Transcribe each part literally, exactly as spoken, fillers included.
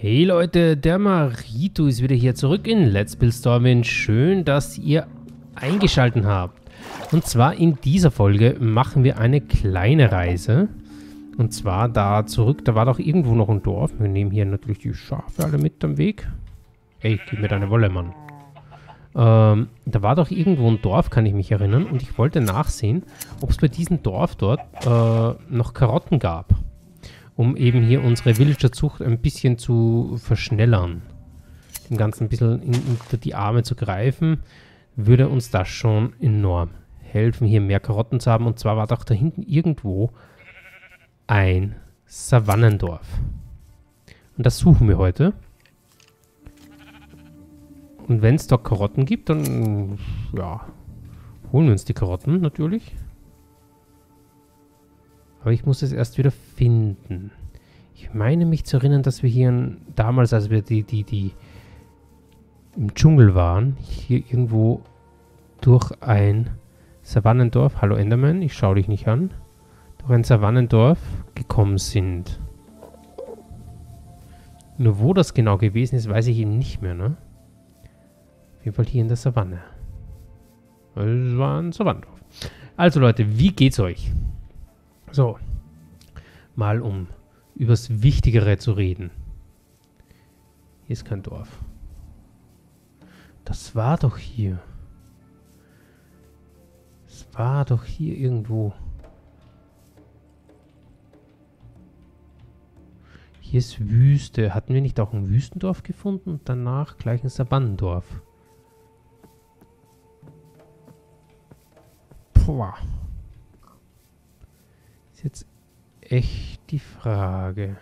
Hey Leute, der Marito ist wieder hier zurück in Let's Build Stormwind. Schön, dass ihr eingeschaltet habt. Und zwar in dieser Folge machen wir eine kleine Reise. Und zwar da zurück, da war doch irgendwo noch ein Dorf. Wir nehmen hier natürlich die Schafe alle mit am Weg. Ey, gib mir deine Wolle, Mann. Ähm, da war doch irgendwo ein Dorf, kann ich mich erinnern. Und ich wollte nachsehen, ob es bei diesem Dorf dort äh, noch Karotten gab, um eben hier unsere Villager-Zucht ein bisschen zu verschnellern. Dem Ganzen ein bisschen in, in die Arme zu greifen, würde uns das schon enorm helfen, hier mehr Karotten zu haben. Und zwar war doch da hinten irgendwo ein Savannendorf. Und das suchen wir heute. Und wenn es da Karotten gibt, dann ja, holen wir uns die Karotten natürlich. Aber ich muss es erst wieder finden. Ich meine mich zu erinnern, dass wir hier ein, damals, als wir die, die, die im Dschungel waren, hier irgendwo durch ein Savannendorf, hallo Enderman, ich schaue dich nicht an, durch ein Savannendorf gekommen sind. Nur wo das genau gewesen ist, weiß ich eben nicht mehr, ne? Auf jeden Fall hier in der Savanne. Es war ein Savannendorf. Also Leute, wie geht's euch? So, mal um übers Wichtigere zu reden. Hier ist kein Dorf. Das war doch hier. Es war doch hier irgendwo. Hier ist Wüste. Hatten wir nicht auch ein Wüstendorf gefunden? Und danach gleich ein Savannendorf. Puh. Ist jetzt echt die Frage.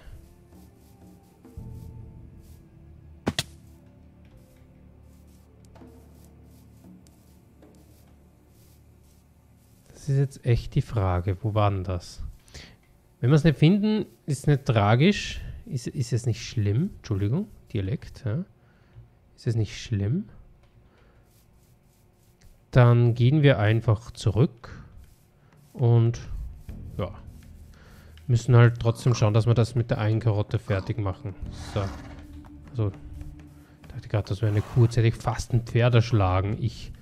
Das ist jetzt echt die Frage. Wo war denn das? Wenn wir es nicht finden, ist es nicht tragisch. Ist, ist es nicht schlimm. Entschuldigung, Dialekt. Ja. Ist es nicht schlimm. Dann gehen wir einfach zurück. Und ja. Müssen halt trotzdem schauen, dass wir das mit der einen Karotte fertig machen. So. Also, dachte gerade, das wäre eine Kuh. Jetzt hätte ich fast ein Pferd erschlagen. Ich,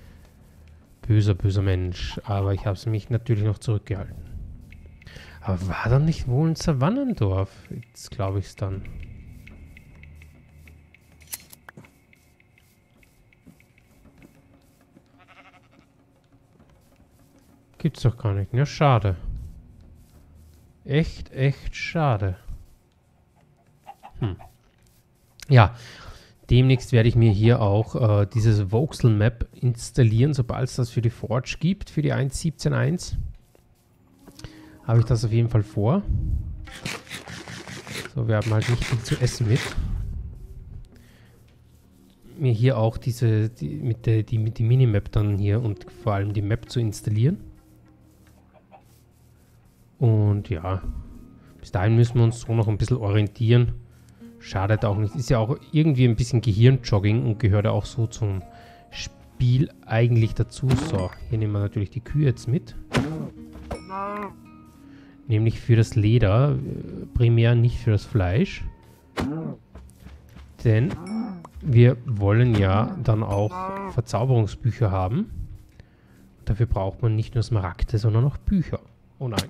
böser, böser Mensch. Aber ich habe es mich natürlich noch zurückgehalten. Aber war da nicht wohl ein Savannendorf? Jetzt glaube ich es dann. Gibt's doch gar nicht. Ja, schade. Echt, echt schade. Hm. Ja, demnächst werde ich mir hier auch äh, dieses Voxel Map installieren, sobald es das für die Forge gibt, für die eins Punkt siebzehn Punkt eins. Habe ich das auf jeden Fall vor. So, wir haben halt nicht viel zu essen mit. Mir hier auch diese, die, mit der die, mit die Minimap dann hier und vor allem die Map zu installieren. Und ja, bis dahin müssen wir uns so noch ein bisschen orientieren. Schadet auch nicht. Ist ja auch irgendwie ein bisschen Gehirnjogging und gehört ja auch so zum Spiel eigentlich dazu. So, hier nehmen wir natürlich die Kühe jetzt mit. Nämlich für das Leder, primär nicht für das Fleisch. Denn wir wollen ja dann auch Verzauberungsbücher haben. Dafür braucht man nicht nur Smaragde, sondern auch Bücher. Oh nein.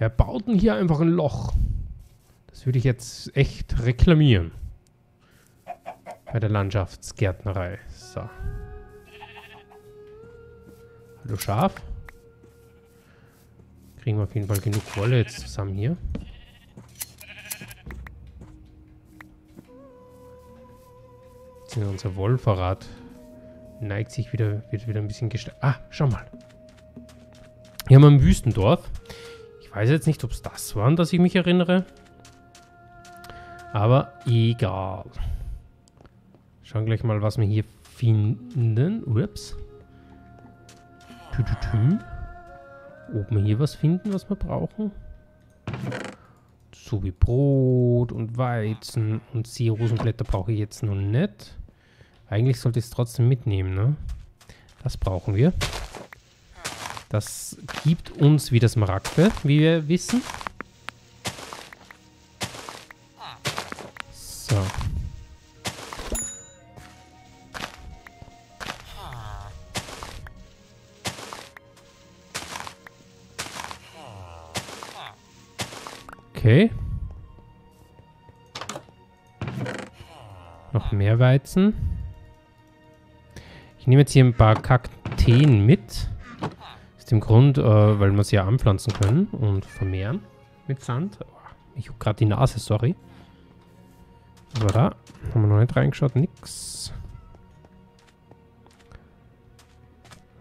Wer baut denn hier einfach ein Loch? Das würde ich jetzt echt reklamieren. Bei der Landschaftsgärtnerei. So. Hallo Schaf. Kriegen wir auf jeden Fall genug Wolle jetzt zusammen hier. Jetzt sind unser Wollvorrat. Neigt sich wieder, wird wieder ein bisschen gesteigert. Ah, schau mal. Hier haben wir ein Wüstendorf. Ich weiß jetzt nicht, ob es das war, an das ich mich erinnere. Aber egal. Schauen gleich mal, was wir hier finden. Ups. Tütütüm. Ob wir hier was finden, was wir brauchen. So wie Brot und Weizen und Seerosenblätter brauche ich jetzt noch nicht. Eigentlich sollte ich es trotzdem mitnehmen, ne? Das brauchen wir. Das gibt uns wieder Smaragde, wie wir wissen. So. Okay. Noch mehr Weizen. Ich nehme jetzt hier ein paar Kakteen mit. Aus dem Grund, äh, weil wir sie ja anpflanzen können und vermehren mit Sand. Ich juck gerade die Nase, sorry. Aber da haben wir noch nicht reingeschaut, nix.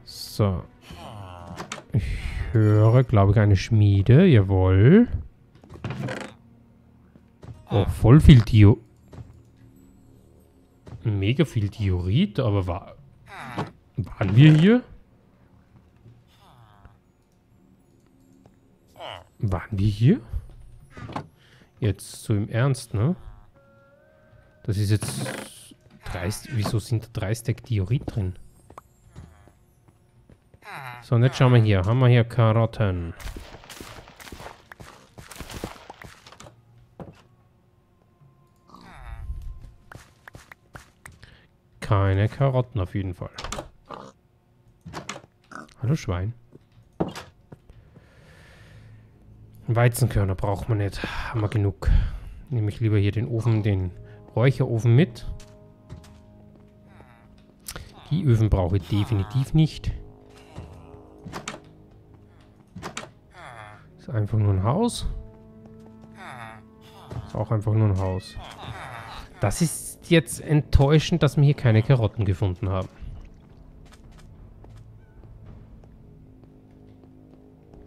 So. Ich höre, glaube ich, eine Schmiede. Jawohl. Oh, voll viel Dio. Mega viel Diorit, aber war, waren wir hier? Waren wir hier? Jetzt so im Ernst, ne? Das ist jetzt dreist. Wieso sind da drei Stack Diorit drin? So, und jetzt schauen wir hier. Haben wir hier Karotten? Keine Karotten auf jeden Fall. Hallo Schwein. Weizenkörner braucht man nicht. Haben wir genug. Nehme ich lieber hier den Ofen, den Räucherofen mit. Die Öfen brauche ich definitiv nicht. Ist einfach nur ein Haus. Ist auch einfach nur ein Haus. Das ist jetzt enttäuschend, dass wir hier keine Karotten gefunden haben.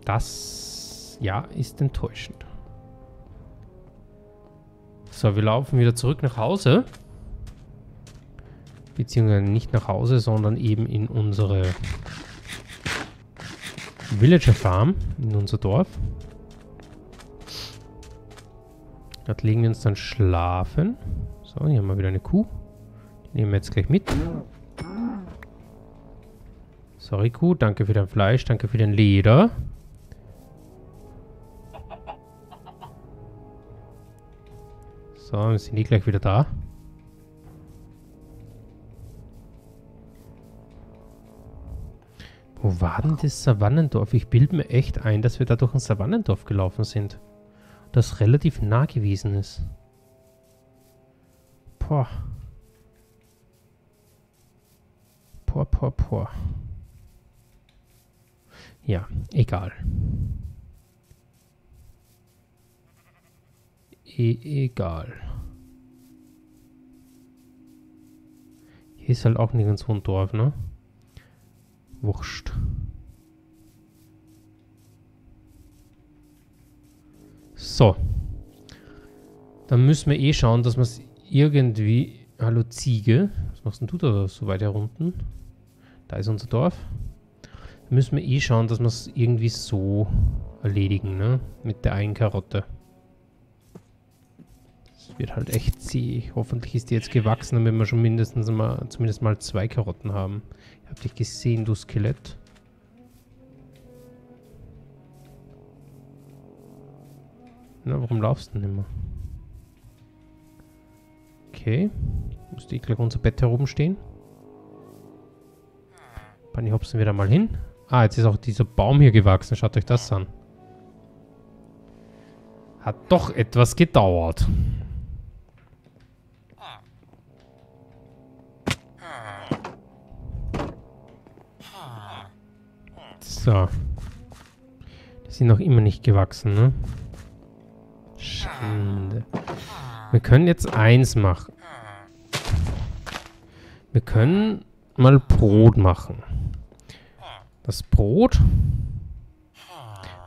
Das, ja, ist enttäuschend. So, wir laufen wieder zurück nach Hause. Beziehungsweise nicht nach Hause, sondern eben in unsere Villager Farm, in unser Dorf. Dort legen wir uns dann schlafen. So, hier haben wir wieder eine Kuh. Die nehmen wir jetzt gleich mit. Sorry, Kuh. Danke für dein Fleisch. Danke für dein Leder. So, dann sind die gleich wieder da. Wo war denn das Savannendorf? Ich bilde mir echt ein, dass wir da durch ein Savannendorf gelaufen sind. Das relativ nah gewesen ist. Boah. Boah, boah, boah. Ja, egal. E egal. Hier ist halt auch nirgends so ein Dorf, ne? Wurscht. So. Dann müssen wir eh schauen, dass wir es irgendwie... Hallo Ziege. Was machst denn du da so weit herunten? Da ist unser Dorf. Da müssen wir eh schauen, dass wir es irgendwie so erledigen, ne? Mit der einen Karotte. Das wird halt echt zäh. Hoffentlich ist die jetzt gewachsen, damit wir schon mindestens mal, zumindest mal zwei Karotten haben. Ich hab dich gesehen, du Skelett. Na, warum laufst du denn immer? Okay, müsste ich gleich unser Bett herumstehen. Bunny hopsen wir da mal hin. Ah, jetzt ist auch dieser Baum hier gewachsen. Schaut euch das an. Hat doch etwas gedauert. So. Die sind noch immer nicht gewachsen, ne? Schande. Wir können jetzt eins machen. Wir können mal Brot machen. Das Brot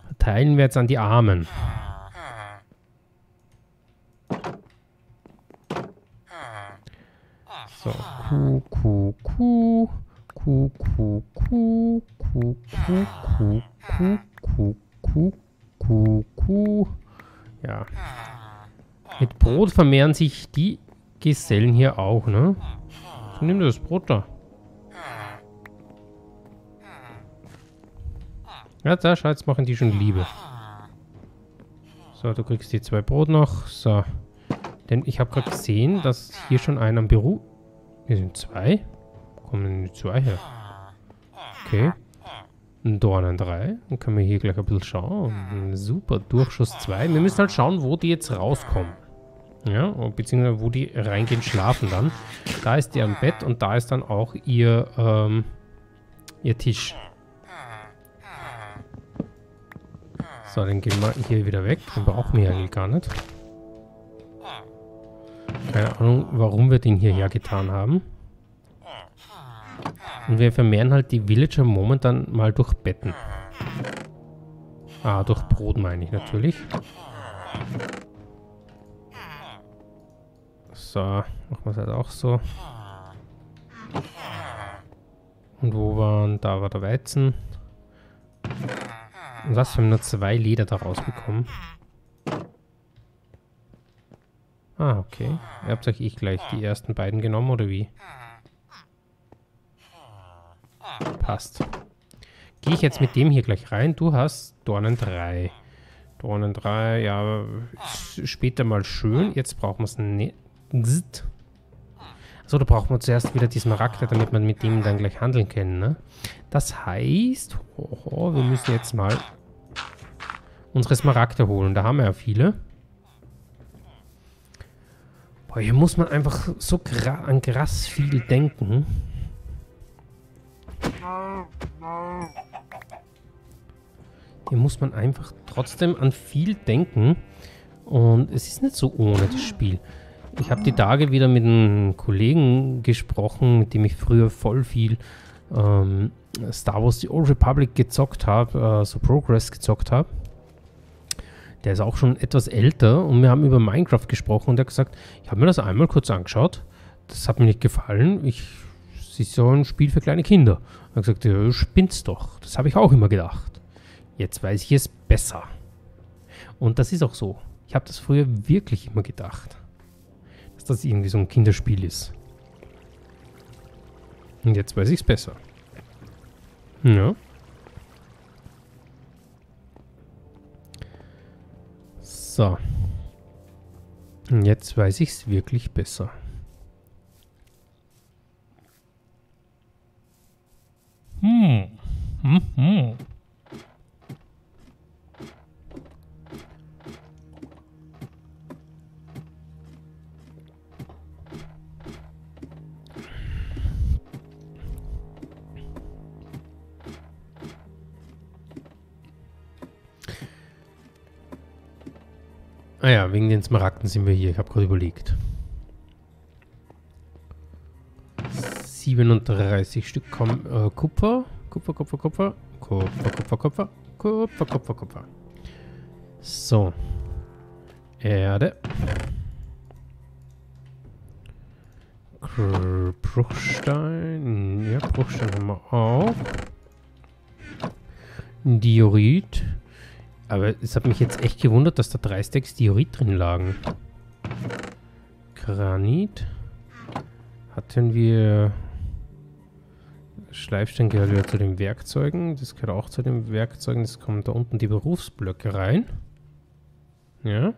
verteilen wir jetzt an die Armen. So, Kuh, Kuh, Kuh, Kuh, Kuh, Kuh, Kuh, Kuh, Kuh, Kuh, Kuh, Kuh, Kuh. Ja. Mit Brot vermehren sich die Gesellen hier auch, ne? So, nimm das Brot da. Ja, da Scheiß machen die schon Liebe. So, du kriegst die zwei Brot noch. So. Denn ich habe gerade gesehen, dass hier schon einer am Büro... Hier sind zwei. Kommen zwei her. Okay. Ein Dornen drei. Dann können wir hier gleich ein bisschen schauen. Super. Durchschuss zwei. Wir müssen halt schauen, wo die jetzt rauskommen. Ja, beziehungsweise wo die reingehen, schlafen dann. Da ist ihr Bett und da ist dann auch ihr, ähm, ihr Tisch. So, dann gehen wir hier wieder weg. Den brauchen wir eigentlich gar nicht. Keine Ahnung, warum wir den hierher getan haben. Und wir vermehren halt die Villager momentan mal durch Betten. Ah, durch Brot meine ich natürlich. So, machen wir es halt auch so. Und wo waren, da war der Weizen. Und was, wir haben nur zwei Leder da rausbekommen. Ah, okay. Ihr habt euch eh gleich die ersten beiden genommen, oder wie? Passt. Gehe ich jetzt mit dem hier gleich rein? Du hast Dornen drei. Dornen drei, ja, später mal schön. Jetzt brauchen wir es nicht. Achso, da braucht man zuerst wieder die Smaragde, damit man mit dem dann gleich handeln kann, ne? Das heißt, oh, wir müssen jetzt mal unsere Smaragde holen. Da haben wir ja viele. Boah, hier muss man einfach so gra- an krass viel denken. Hier muss man einfach trotzdem an viel denken. Und es ist nicht so ohne das Spiel. Ich habe die Tage wieder mit einem Kollegen gesprochen, mit dem ich früher voll viel ähm, Star Wars The Old Republic gezockt habe, äh, so Progress gezockt habe. Der ist auch schon etwas älter und wir haben über Minecraft gesprochen und er hat gesagt, ich habe mir das einmal kurz angeschaut, das hat mir nicht gefallen, ich, das ist so ein Spiel für kleine Kinder. Er hat gesagt, ja, spinnst doch, das habe ich auch immer gedacht. Jetzt weiß ich es besser. Und das ist auch so. Ich habe das früher wirklich immer gedacht, dass das irgendwie so ein Kinderspiel ist. Und jetzt weiß ich es besser. Ja. So. Und jetzt weiß ich es wirklich besser. Hm. Hm, hm. Ah ja, wegen den Smaragden sind wir hier. Ich habe gerade überlegt. siebenunddreißig Stück kommen, äh, Kupfer. Kupfer, Kupfer, Kupfer. Kupfer, Kupfer, Kupfer. Kupfer, Kupfer, Kupfer. So. Erde. Bruchstein. Ja, Bruchstein haben wir auch. Diorit. Aber es hat mich jetzt echt gewundert, dass da drei Stacks Diorit drin lagen. Granit. Hatten wir... Schleifstein gehört ja zu den Werkzeugen. Das gehört auch zu den Werkzeugen. Das kommen da unten die Berufsblöcke rein. Ja.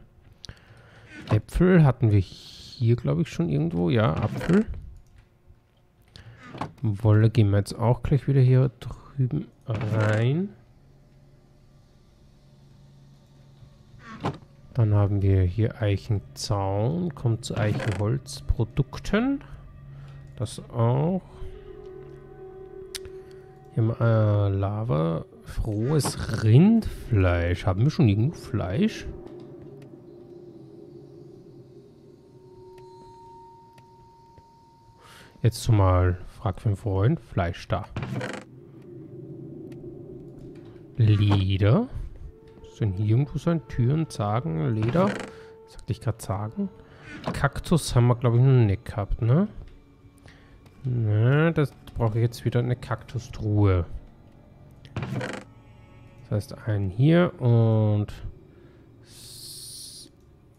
Äpfel hatten wir hier, glaube ich, schon irgendwo. Ja, Apfel. Wolle gehen wir jetzt auch gleich wieder hier drüben rein. Dann haben wir hier Eichenzaun, kommt zu Eichenholzprodukten. Das auch. Hier haben wir äh, Lava, frohes Rindfleisch. Haben wir schon irgendwo Fleisch? Jetzt mal, frag für einen Freund, Fleisch da. Leder. Denn hier irgendwo sein? Türen, Zagen, Leder. Sagte ich gerade Zagen. Kaktus haben wir, glaube ich, noch nicht gehabt, ne? Ne, das brauche ich jetzt wieder eine Kaktustruhe. Das heißt, einen hier und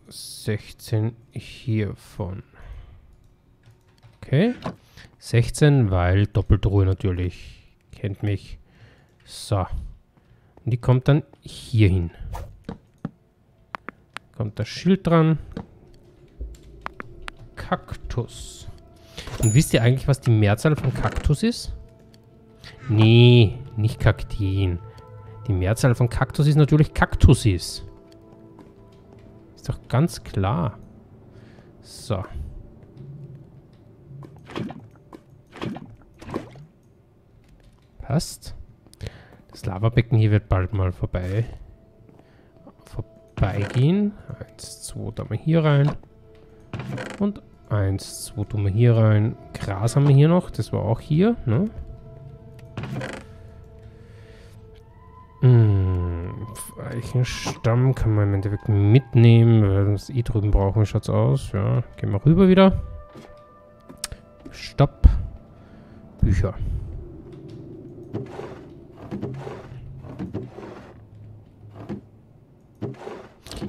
sechzehn hiervon. Okay. sechzehn, weil Doppeltruhe natürlich. Kennt mich. So. Und die kommt dann hier hin. Kommt das Schild dran. Kaktus. Und wisst ihr eigentlich, was die Mehrzahl von Kaktus ist? Nee, nicht Kakteen. Die Mehrzahl von Kaktus ist natürlich Kaktusis. Ist doch ganz klar. So. Passt. Das Lavabecken hier wird bald mal vorbei. Vorbeigehen. Eins, zwei, da mal hier rein. Und eins, zwei tun wir hier rein. Gras haben wir hier noch. Das war auch hier. Ne? Hm, Eichenstamm kann man im Endeffekt mitnehmen. Weil wir das eh drüben brauchen. Schaut's aus. Ja, gehen wir rüber wieder. Stopp. Bücher.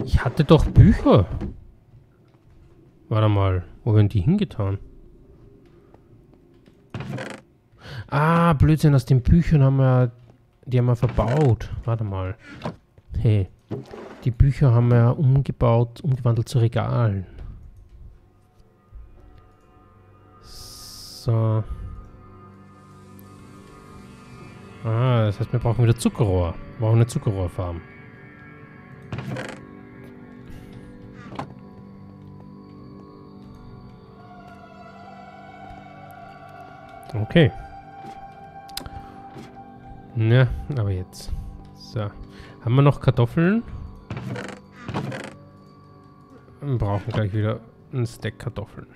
Ich hatte doch Bücher. Warte mal, wo werden die hingetan? Ah, Blödsinn, aus den Büchern haben wir... Die haben wir verbaut. Warte mal. Hey, die Bücher haben wir umgebaut, umgewandelt zu Regalen. So. Ah, das heißt, wir brauchen wieder Zuckerrohr. Wir brauchen eine Zuckerrohrfarm. Okay. Na, aber jetzt. So. Haben wir noch Kartoffeln? Wir brauchen gleich wieder einen Stack Kartoffeln.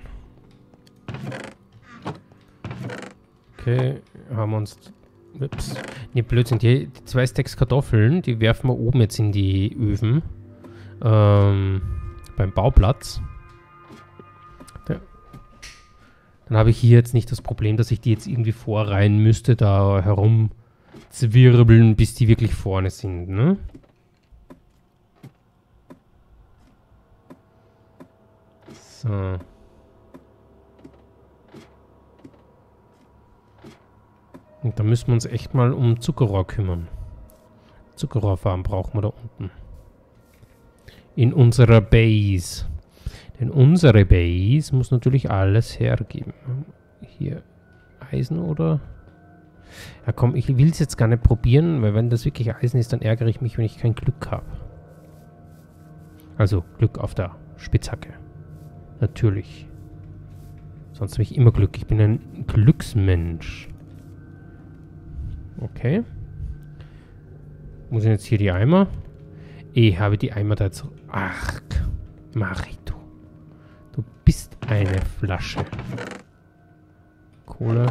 Okay, haben wir uns... Ups. Ne, Blödsinn. Die, die zwei Stacks Kartoffeln, die werfen wir oben jetzt in die Öfen. Ähm, beim Bauplatz. Dann habe ich hier jetzt nicht das Problem, dass ich die jetzt irgendwie vorreihen müsste, da herumzwirbeln, bis die wirklich vorne sind, ne? So. Und da müssen wir uns echt mal um Zuckerrohr kümmern. Zuckerrohrfarm brauchen wir da unten. In unserer Base. Denn unsere Base muss natürlich alles hergeben. Hier Eisen oder? Ja komm, ich will es jetzt gar nicht probieren, weil wenn das wirklich Eisen ist, dann ärgere ich mich, wenn ich kein Glück habe. Also Glück auf der Spitzhacke. Natürlich. Sonst habe ich immer Glück. Ich bin ein Glücksmensch. Okay. Muss ich jetzt hier die Eimer? Ich habe die Eimer da jetzt... Ach, Marit. Du bist eine Flasche. Kohle.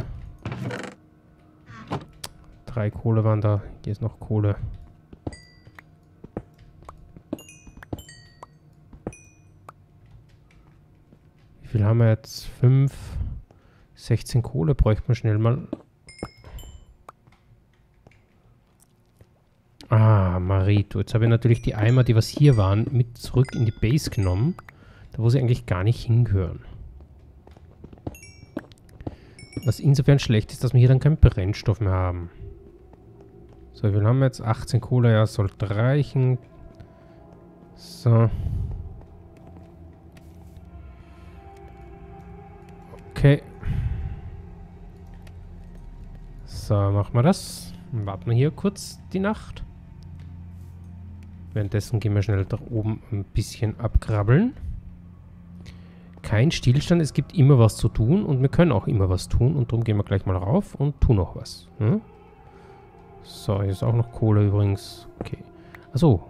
Drei Kohle waren da. Hier ist noch Kohle. Wie viel haben wir jetzt? Fünf. sechzehn Kohle bräuchte man schnell mal. Ah, Marito. Jetzt habe ich natürlich die Eimer, die was hier waren, mit zurück in die Base genommen. Da, wo sie eigentlich gar nicht hingehören. Was insofern schlecht ist, dass wir hier dann keinen Brennstoff mehr haben. So, wie viel haben wir jetzt? achtzehn Kohle, ja, sollte reichen. So. Okay. So, machen wir das. Dann warten wir hier kurz die Nacht. Währenddessen gehen wir schnell da oben ein bisschen abkrabbeln. Kein Stillstand, es gibt immer was zu tun und wir können auch immer was tun und darum gehen wir gleich mal rauf und tun noch was. Hm? So, hier ist auch noch Kohle übrigens. Okay. Achso.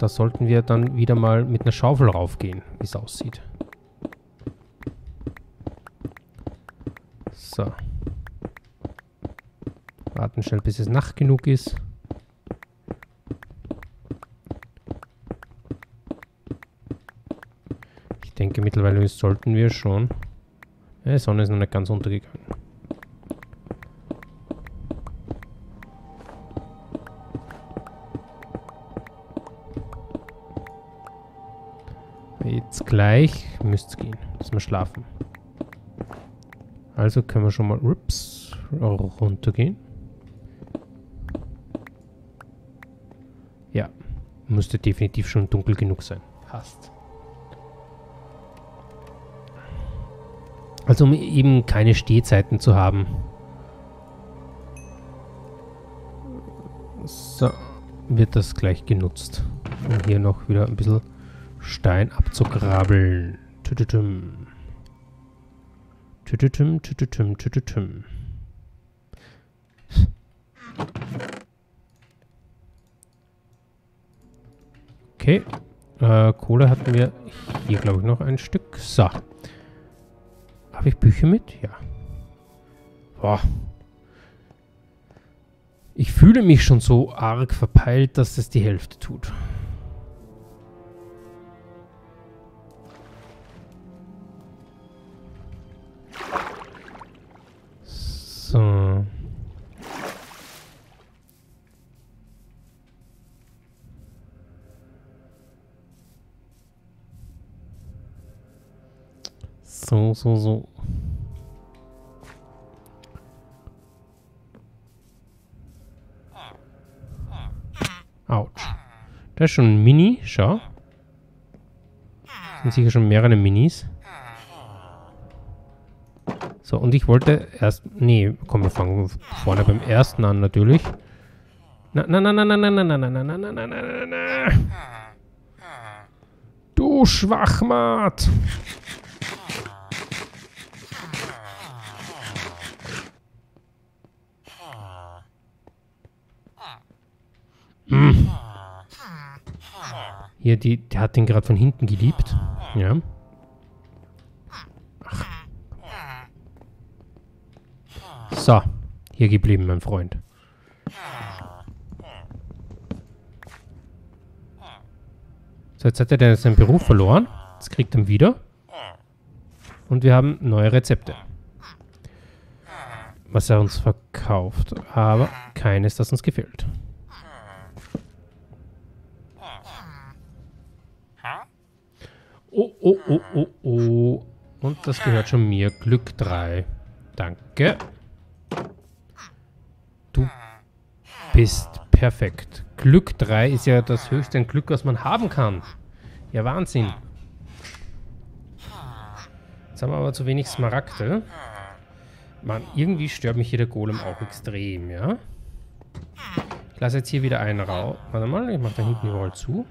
Da sollten wir dann wieder mal mit einer Schaufel raufgehen, wie es aussieht. So. Warten schnell, bis es Nacht genug ist. Ich denke, mittlerweile sollten wir schon. Die Sonne ist noch nicht ganz untergegangen. Jetzt gleich müsste es gehen, dass wir schlafen. Also können wir schon mal ups, runtergehen. Ja, müsste definitiv schon dunkel genug sein. Passt. Also um eben keine Stehzeiten zu haben. So, wird das gleich genutzt. Um hier noch wieder ein bisschen Stein abzugrabbeln. Tütütüm. Tütütüm, tütütüm, tütütüm. Okay. Äh, Kohle hatten wir hier, glaube ich, noch ein Stück. So. Habe ich Bücher mit? Ja. Boah. Ich fühle mich schon so arg verpeilt, dass das die Hälfte tut. So. So, so, so. Autsch. Da ist schon ein Mini, schau. Das sind sicher schon mehrere Minis. So, und ich wollte erst... Nee, komm, wir fangen vorne beim ersten an, natürlich. Na, na, na, na, na, na, na, na, na, na, na, na, na, na. Du Schwachmat! Hm. Hier, die, die hat den gerade von hinten geliebt. Ja. Ach. So, hier geblieben, mein Freund. So, jetzt hat er dann seinen Beruf verloren. Jetzt kriegt er ihn wieder. Und wir haben neue Rezepte. Was er uns verkauft. Aber keines, das uns gefällt. Oh, oh, oh, oh, oh. Und das gehört schon mir. Glück drei. Danke. Du bist perfekt. Glück drei ist ja das höchste an Glück, was man haben kann. Ja, Wahnsinn. Jetzt haben wir aber zu wenig Smaragde. Mann, irgendwie stört mich hier der Golem auch extrem, ja? Ich lasse jetzt hier wieder einen raus. Warte mal, ich mache da hinten überall zu.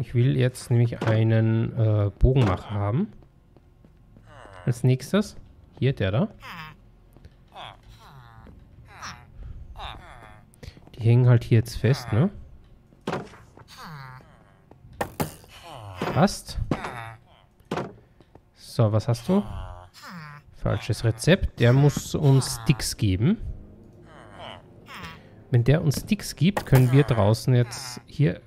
Ich will jetzt nämlich einen äh, Bogenmacher haben. Als nächstes. Hier, der da. Die hängen halt hier jetzt fest, ne? Passt. So, was hast du? Falsches Rezept. Der muss uns Sticks geben. Wenn der uns Sticks gibt, können wir draußen jetzt hier...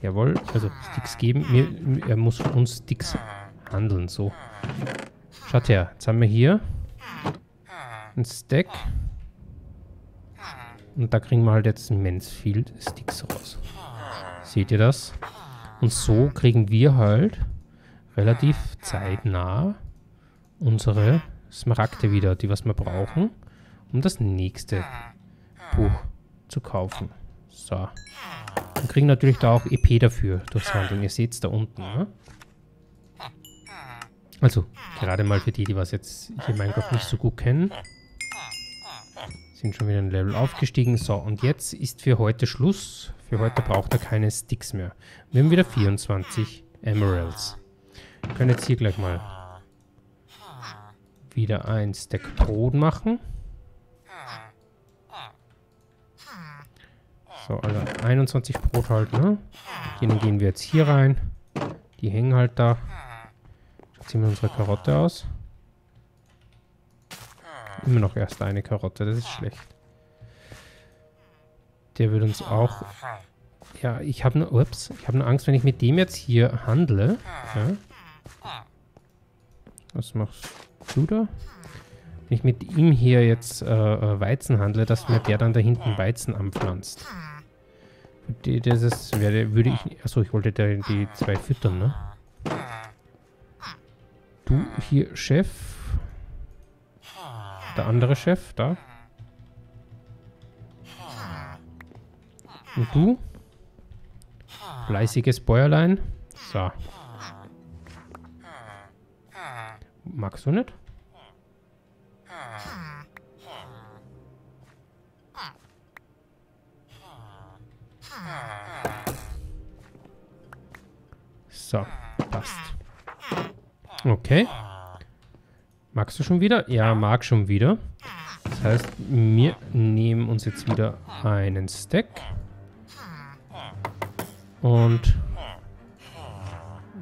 Jawohl, also Sticks geben. Mir, er muss von uns Sticks handeln, so. Schaut her, jetzt haben wir hier ein Stack. Und da kriegen wir halt jetzt immens viel Sticks raus. Seht ihr das? Und so kriegen wir halt relativ zeitnah unsere Smaragde wieder, die was wir brauchen, um das nächste Buch zu kaufen. So. Und kriegen natürlich da auch E P dafür durchs Handeln. Ihr seht es da unten. Ne? Also, gerade mal für die, die was jetzt hier in Minecraft nicht so gut kennen. Sind schon wieder ein Level aufgestiegen. So, und jetzt ist für heute Schluss. Für heute braucht er keine Sticks mehr. Wir haben wieder vierundzwanzig Emeralds. Wir können jetzt hier gleich mal wieder ein Stack Brot machen. So, alle einundzwanzig Brot halt, ne? Den gehen wir jetzt hier rein. Die hängen halt da. Jetzt ziehen wir unsere Karotte aus. Immer noch erst eine Karotte, das ist schlecht. Der wird uns auch... Ja, ich habe nur... Ups, ich habe nur Angst, wenn ich mit dem jetzt hier handle. Ja. Was machst du da? Wenn ich mit ihm hier jetzt äh, Weizen handle, dass mir der dann da hinten Weizen anpflanzt. Das ist, würde ich... Achso, ich wollte da die zwei füttern, ne? Du hier, Chef. Der andere Chef, da. Und du? Fleißiges Bäuerlein. So. Magst du nicht? So, passt. Okay. Magst du schon wieder? Ja, mag schon wieder. Das heißt, wir nehmen uns jetzt wieder einen Stack. Und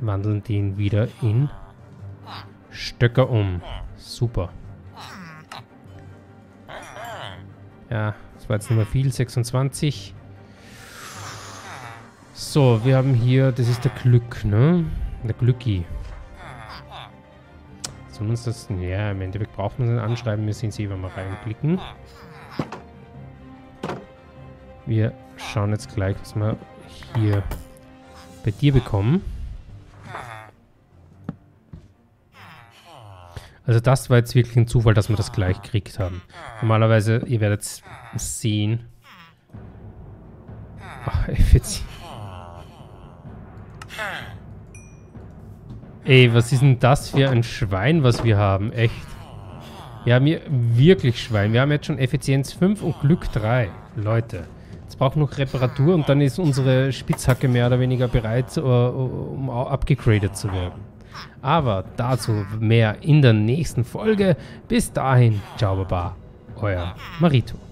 wandeln den wieder in Stöcker um. Super. Ja, das war jetzt nicht mehr viel. sechsundzwanzig. So, wir haben hier, das ist der Glück, ne? Der Glücki. Sollen wir uns das, ja, im Endeffekt brauchen wir es nicht anschreiben, wir müssen eh mal reinklicken. Wir schauen jetzt gleich, was wir hier bei dir bekommen. Also das war jetzt wirklich ein Zufall, dass wir das gleich gekriegt haben. Normalerweise, ihr werdet es sehen. Ach, effizient. Ey, was ist denn das für ein Schwein, was wir haben? Echt. Wir haben hier wirklich Schwein. Wir haben jetzt schon Effizienz fünf und Glück drei. Leute, jetzt braucht noch Reparatur und dann ist unsere Spitzhacke mehr oder weniger bereit, um abgegradet zu werden. Aber dazu mehr in der nächsten Folge. Bis dahin, ciao baba, euer Marito.